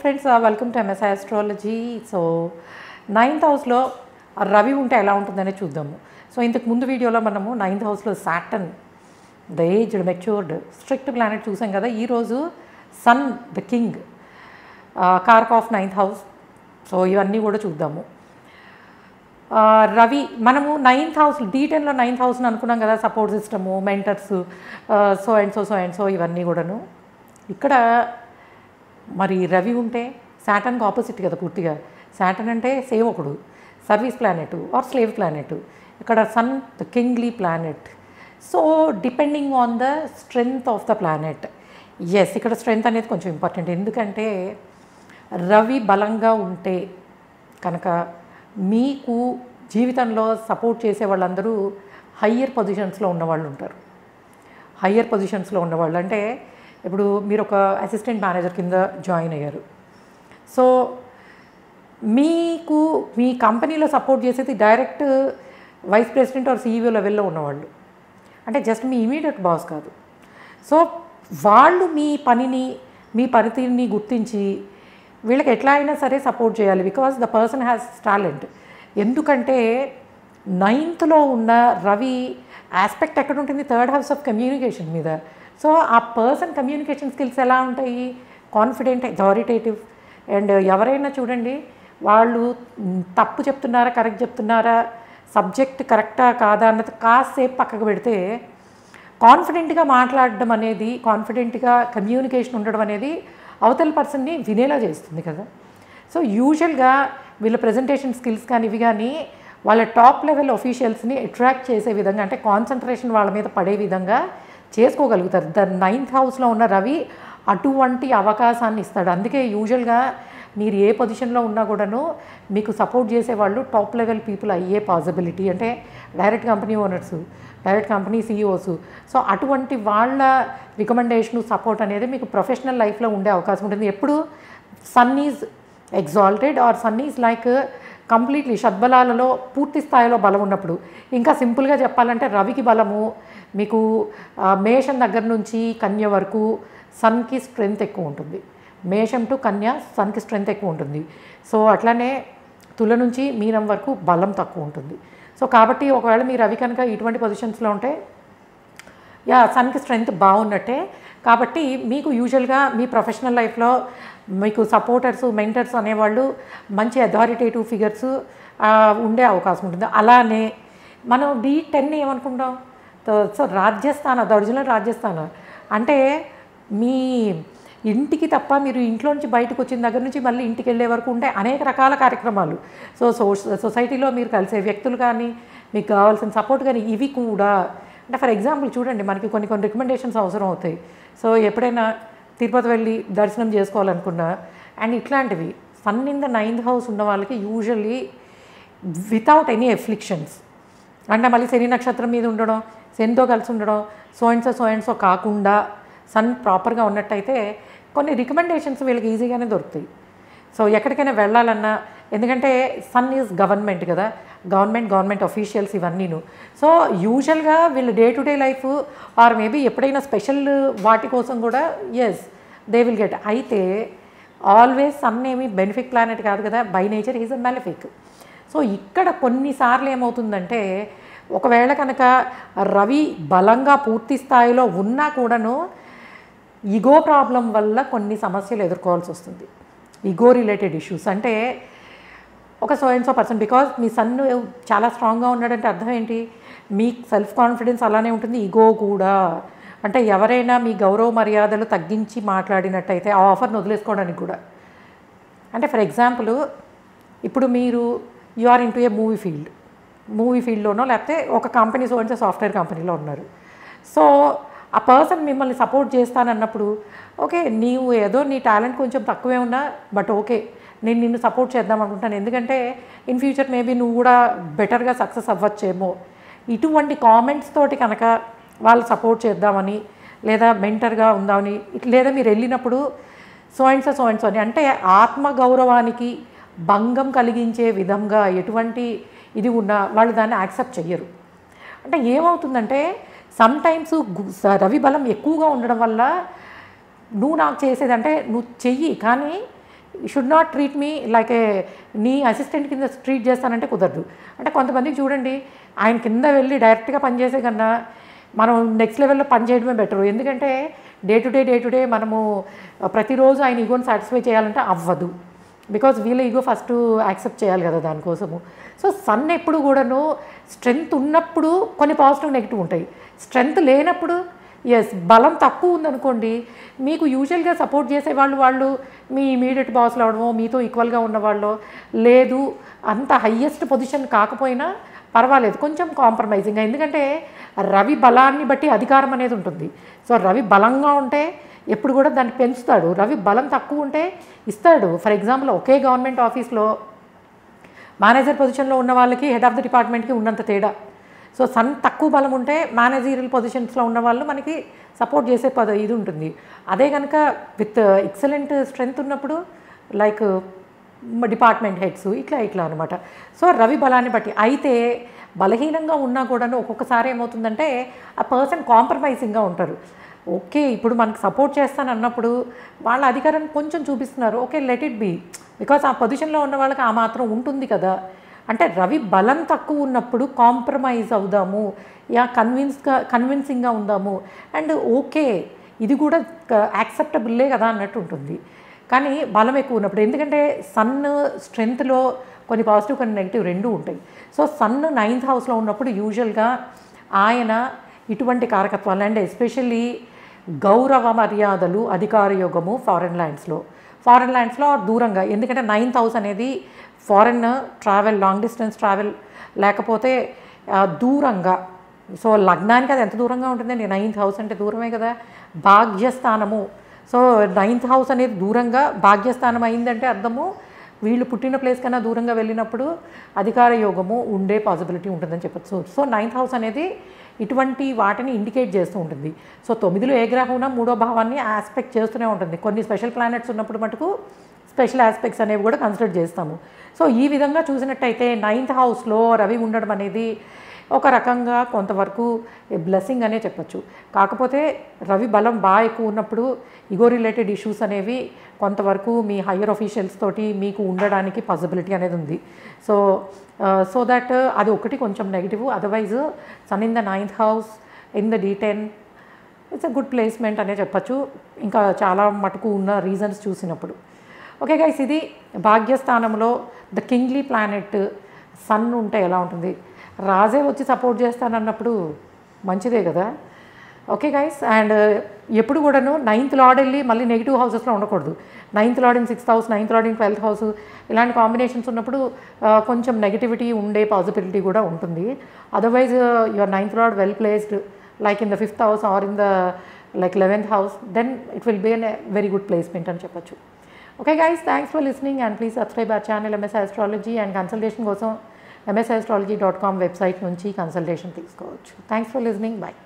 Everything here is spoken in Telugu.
friends, welcome to MS Astrology. So, 9th house lo Ravi unte ela untundane chuddam. So, in the mundu video lo manamu 9th house lo Saturn, the aged, matured, strict planet chusam kada. Ee roju Sun, the king, kark of 9th house. So, ivanni kuda chuddamu. Ravi manamu 9th house D10 lo 9th house ni anukunnam kada, support system, mentors, so and so ivanni kudanu. Ikkada మరి రవి ఉంటే సాటర్న్కి ఆపోజిట్ కదా పూర్తిగా. సాటర్న్ అంటే సేవకుడు, service planet or slave planet. ఇక్కడ sun the kingly planet. So depending on the strength of the planet. Yes, ఇక్కడ స్ట్రెంగ్త్ అనేది కొంచెం ఇంపార్టెంట్. ఎందుకంటే రవి బలంగా ఉంటే కనుక మీకు జీవితంలో సపోర్ట్ చేసే వాళ్ళందరూ హయ్యర్ పొజిషన్స్లో ఉన్నవాళ్ళు ఉంటారు. హయ్యర్ పొజిషన్స్లో ఉన్నవాళ్ళు అంటే ఇప్పుడు మీరు ఒక అసిస్టెంట్ మేనేజర్ కింద జాయిన్ అయ్యారు. సో మీకు మీ కంపెనీలో సపోర్ట్ చేసేది direct vice president or CEO లెవెల్లో ఉన్నవాళ్ళు, అంటే జస్ట్ మీ ఇమీడియట్ బాస్ కాదు. సో వాళ్ళు మీ పనితీరుని గుర్తించి వీళ్ళకి ఎట్లా అయినా సరే సపోర్ట్ చేయాలి, because the person has talent. ఎందుకంటే నైన్త్లో ఉన్న రవి ఆస్పెక్ట్ ఎక్కడ ఉంటుంది, థర్డ్ హౌస్ ఆఫ్ కమ్యూనికేషన్ మీద. సో ఆ పర్సన్ కమ్యూనికేషన్ స్కిల్స్ ఎలా ఉంటాయి, కాన్ఫిడెంట్, అథారిటేటివ్. అండ్ ఎవరైనా చూడండి, వాళ్ళు తప్పు చెప్తున్నారా కరెక్ట్ చెప్తున్నారా, సబ్జెక్ట్ కరెక్టా కాదా అన్నది కాసేపు పక్కకు పెడితే కాన్ఫిడెంట్గా మాట్లాడడం అనేది, కాన్ఫిడెంట్గా కమ్యూనికేషన్ ఉండడం అనేది అవతల పర్సన్ని వినేలా చేస్తుంది కదా. సో యూజువల్గా వీళ్ళ ప్రజెంటేషన్ స్కిల్స్ కానీ ఇవి కానీ వాళ్ళ టాప్ లెవెల్ అఫీషియల్స్ని అట్రాక్ట్ చేసే విధంగా, అంటే కాన్సన్ట్రేషన్ వాళ్ళ మీద పడే విధంగా చేసుకోగలుగుతారు. ద నైన్త్ హౌస్లో ఉన్న రవి అటువంటి అవకాశాన్ని ఇస్తాడు. అందుకే యూజువల్గా మీరు ఏ పొజిషన్లో ఉన్నా కూడాను మీకు సపోర్ట్ చేసేవాళ్ళు టాప్ లెవెల్ పీపుల్ అయ్యే పాసిబిలిటీ, అంటే direct company owners, direct company CEOs. So అటువంటి వాళ్ళ రికమెండేషను, సపోర్ట్ అనేది మీకు ప్రొఫెషనల్ లైఫ్లో ఉండే అవకాశం ఉంటుంది. ఎప్పుడు sun is exalted or sun is like completely షద్బలాలలో పూర్తి స్థాయిలో బలం ఉన్నప్పుడు, ఇంకా సింపుల్గా చెప్పాలంటే రవికి బలము, మీకు మేషం దగ్గర నుంచి కన్య వరకు సన్కి స్ట్రెంగ్త్ ఎక్కువ ఉంటుంది. మేషం టు కన్య సన్కి స్ట్రెంగ్త్ ఎక్కువ ఉంటుంది. సో అట్లానే తుల నుంచి మీనం వరకు బలం తక్కువ ఉంటుంది. సో కాబట్టి ఒకవేళ మీ రవి కనుక ఇటువంటి పొజిషన్స్లో ఉంటే యా సన్కి స్ట్రెంగ్త్ బాగున్నట్టే. కాబట్టి మీకు యూజువల్గా మీ ప్రొఫెషనల్ లైఫ్లో మీకు సపోర్టర్స్, మెంటర్స్ అనేవాళ్ళు మంచి అథారిటేటివ్ ఫిగర్స్ ఉండే అవకాశం ఉంటుంది. అలానే మనం D10 ఏమనుకుంటాం, సో రాజ్యస్థాన, ద ఒరిజినల్ రాజ్యస్థాన అంటే మీ ఇంటికి తప్ప మీరు ఇంట్లో నుంచి బయటకు వచ్చిన దగ్గర నుంచి మళ్ళీ ఇంటికి వెళ్ళే వరకు ఉంటే అనేక రకాల కార్యక్రమాలు. సొసైటీలో మీరు కలిసే వ్యక్తులు కానీ, మీకు కావాల్సిన సపోర్ట్ కానీ, ఇవి కూడా. అంటే ఫర్ ఎగ్జాంపుల్ చూడండి, మనకి కొన్ని రికమెండేషన్స్ అవసరం అవుతాయి. సో ఎప్పుడైనా తిరుపతి వెళ్ళి దర్శనం చేసుకోవాలనుకున్నా అండ్ ఇట్లాంటివి, sun in the ninth house ఉన్న వాళ్ళకి యూజువల్లీ వితౌట్ ఎనీ ఎఫ్లిక్షన్స్, అంటే మళ్ళీ శని నక్షత్రం మీద ఉండడం, శనితో కలిసి ఉండడం, సో అండ్ సో కాకుండా సన్ ప్రాపర్గా ఉన్నట్టయితే కొన్ని రికమెండేషన్స్ వీళ్ళకి ఈజీగానే దొరుకుతాయి. సో ఎక్కడికైనా వెళ్ళాలన్నా, ఎందుకంటే సన్ ఈజ్ గవర్నమెంట్ కదా, గవర్నమెంట్ అఫీషియల్స్ ఇవన్నీను. సో యూజువల్గా వీళ్ళు day to day life or maybe ఎప్పుడైనా స్పెషల్ వాటి కోసం కూడా ఎస్ దే విల్ గెట్. అయితే ఆల్వేస్ సన్ ఏమి బెనిఫిక్ ప్లానెట్ కాదు కదా, by nature is a malefic. So ఇక్కడ కొన్నిసార్లు ఏమవుతుందంటే ఒకవేళ కనుక రవి బలంగా పూర్తి స్థాయిలో ఉన్నా కూడాను ఈగో ప్రాబ్లం వల్ల కొన్ని సమస్యలు ఎదుర్కోవాల్సి వస్తుంది. ఈగో రిలేటెడ్ ఇష్యూస్ అంటే ఒక so and so person, because మీ సన్ చాలా స్ట్రాంగ్గా ఉన్నాడంటే అర్థం ఏంటి, మీ సెల్ఫ్ కాన్ఫిడెన్స్ అలానే ఉంటుంది, ఈగో కూడా. అంటే ఎవరైనా మీ గౌరవ మర్యాదలు తగ్గించి మాట్లాడినట్టయితే ఆ ఆఫర్ని వదిలేసుకోవడానికి కూడా, అంటే ఫర్ ఎగ్జాంపుల్ ఇప్పుడు మీరు you are into a movie ఫీల్డ్లోనో లేకపోతే ఒక company so and so software కంపెనీలో ఉన్నారు. సో ఆ పర్సన్ మిమ్మల్ని సపోర్ట్ చేస్తానన్నప్పుడు ఓకే, నీవు ఏదో నీ టాలెంట్ కొంచెం తక్కువే ఉన్నా బట్ ఓకే నేను నిన్ను సపోర్ట్ చేద్దాం అనుకుంటాను, ఎందుకంటే ఇన్ ఫ్యూచర్ మేబీ నువ్వు కూడా బెటర్గా సక్సెస్ అవ్వచ్చేమో. ఇటువంటి కామెంట్స్ తోటి కనుక వాళ్ళు సపోర్ట్ చేద్దామని లేదా మెంటర్గా ఉందామని, లేదా మీరు వెళ్ళినప్పుడు సో అండ్ సో అని, అంటే ఆత్మగౌరవానికి భంగం కలిగించే విధంగా ఎటువంటి ఇది ఉన్నా వాళ్ళు దాన్ని యాక్సెప్ట్ చెయ్యరు. అంటే ఏమవుతుందంటే సమ్టైమ్స్ రవి బలం ఎక్కువగా ఉండడం వల్ల నువ్వు నాకు చేసేదంటే నువ్వు చెయ్యి కానీ You should not treat me like a knee assistant in the street just an ante kudardu. Ante konthamandiki chudandi ayan kinda velli direct ga pan chese ganna manam next level lo pan cheyadame better. Endukante day to day manamu prati roju ayan ego ni satisfy cheyalante avvadu. Because వీళ్ళ ఈగో ఫస్ట్ యాక్సెప్ట్ చేయాలి కదా దానికోసము. సో సన్ ఎప్పుడు కూడాను స్ట్రెంగ్త్ ఉన్నప్పుడు కొన్ని పాజిటివ్ నెగిటివ్ ఉంటాయి. స్ట్రెంగ్త్ లేనప్పుడు ఎస్ బలం తక్కువ ఉందనుకోండి, మీకు యూజువల్గా సపోర్ట్ చేసేవాళ్ళు వాళ్ళు మీ ఇమీడియట్ బాస్లు అవడమో మీతో ఈక్వల్గా ఉన్నవాళ్ళు, లేదు అంత హయ్యెస్ట్ పొజిషన్ కాకపోయినా పర్వాలేదు కొంచెం కాంప్రమైజింగ్గా. ఎందుకంటే రవి బలాన్ని బట్టి అధికారం అనేది ఉంటుంది. సో రవి బలంగా ఉంటే ఎప్పుడు కూడా దాన్ని పెంచుతాడు, రవి బలం తక్కువ ఉంటే ఇస్తాడు. ఫర్ ఎగ్జాంపుల్ ఒకే గవర్నమెంట్ ఆఫీస్లో మేనేజర్ పొజిషన్లో ఉన్న వాళ్ళకి హెడ్ ఆఫ్ ది డిపార్ట్మెంట్కి ఉన్నంత తేడా. సో సన్ తక్కువ బలం ఉంటే మేనేజీరియల్ పొజిషన్స్లో ఉన్న వాళ్ళు మనకి సపోర్ట్ చేసే ఇది ఉంటుంది. అదే కనుక విత్ ఎక్సలెంట్ స్ట్రెంగ్త్ ఉన్నప్పుడు లైక్ డిపార్ట్మెంట్ హెడ్స్ ఇట్లా అనమాట. సో రవి బలాన్ని బట్టి. అయితే బలహీనంగా ఉన్నా కూడాను ఒక్కొక్కసారి ఏమవుతుందంటే ఆ పర్సన్ కాంప్రమైజింగ్గా ఉంటారు. ఓకే ఇప్పుడు మనకు సపోర్ట్ చేస్తాను అన్నప్పుడు వాళ్ళ అధికారం కొంచెం చూపిస్తున్నారు, okay let it be, because ఆ పొజిషన్లో ఉన్న వాళ్ళకి ఆ మాత్రం ఉంటుంది కదా. అంటే రవి బలం తక్కువ ఉన్నప్పుడు కాంప్రమైజ్ అవుదాము, యా కన్విన్సింగ్గా ఉందాము, అండ్ ఓకే ఇది కూడా యాక్సెప్టబుల్లే కదా అన్నట్టు ఉంటుంది. కానీ బలం ఎక్కువ ఉన్నప్పుడు, ఎందుకంటే సన్ స్ట్రెంగ్త్లో కొన్ని పాజిటివ్ కొన్ని నెగిటివ్ రెండూ ఉంటాయి. సో సన్ 9th హౌస్లో ఉన్నప్పుడు యూజువల్గా ఆయన ఇటువంటి కారకత్వాలు అండ్ ఎస్పెషల్లీ గౌరవ మర్యాదలు అధికార యోగము ఫారెన్ ల్యాండ్స్లో దూరంగా. ఎందుకంటే 9th హౌస్ అనేది foreign travel, long distance travel, లేకపోతే దూరంగా. సో లగ్నానికి అది ఎంత దూరంగా ఉంటుందండి, 9th హౌస్ అంటే దూరమే కదా. భాగ్యస్థానము, సో 9th హౌస్ అనేది దూరంగా భాగ్యస్థానం అయిందంటే అర్థము వీళ్ళు పుట్టిన ప్లేస్ కన్నా దూరంగా వెళ్ళినప్పుడు అధికార యోగము ఉండే పాసిబిలిటీ ఉంటుందని చెప్పచ్చు. సో 9th హౌస్ అనేది ఇటువంటి వాటిని ఇండికేట్ చేస్తూ ఉంటుంది. సో 9లో ఏ గ్రహం మూడో భావాన్ని ఆస్పెక్ట్ చేస్తూనే ఉంటుంది. కొన్ని స్పెషల్ ప్లానెట్స్ ఉన్నప్పుడు మటుకు స్పెషల్ ఆస్పెక్ట్స్ అనేవి కూడా కన్సిడర్ చేస్తాము. సో ఈ విధంగా చూసినట్టయితే 9th హౌస్లో రవి ఉండడం అనేది ఒక రకంగా కొంతవరకు బ్లెస్సింగ్ అనే చెప్పచ్చు. కాకపోతే రవి బలం బాగా ఎక్కువ ఉన్నప్పుడు ఈగో రిలేటెడ్ ఇష్యూస్ అనేవి కొంతవరకు మీ హయ్యర్ ఆఫీషియల్స్ తోటి మీకు ఉండడానికి పాసిబిలిటీ అనేది ఉంది. సో దట్ అది ఒకటి కొంచెం negative. Otherwise sun in the 9th house in the D10 it's a good placement అనే చెప్పచ్చు, ఇంకా చాలా మటుకు ఉన్న రీజన్స్ చూసినప్పుడు. ఓకే గైస్, ఇది భాగ్యస్థానంలో ద కింగ్లీ ప్లానెట్ సన్ ఉంటే ఎలా ఉంటుంది. రాజే వచ్చి సపోర్ట్ చేస్తానన్నప్పుడు మంచిదే కదా. ఓకే గైస్, అండ్ ఎప్పుడు కూడాను 9th లార్డ్ వెళ్ళి మళ్ళీ నెగిటివ్ హౌసెస్లో ఉండకూడదు. 9th lord in 6th house, 9th lord in 12th house, ఇలాంటి కాంబినేషన్స్ ఉన్నప్పుడు కొంచెం నెగిటివిటీ ఉండే పాజిబిలిటీ కూడా ఉంటుంది. Otherwise your 9th lord well placed like in the 5th house or in the like 11th house, then it will be an very good placement అని చెప్పచ్చు. Okay guys, thanks for listening and please subscribe our channel MS Astrology, అండ్ కన్సల్టేషన్ కోసం msastrology.com వెబ్సైట్ నుంచి కన్సల్టేషన్ తీసుకోవచ్చు. Thanks for listening, bye.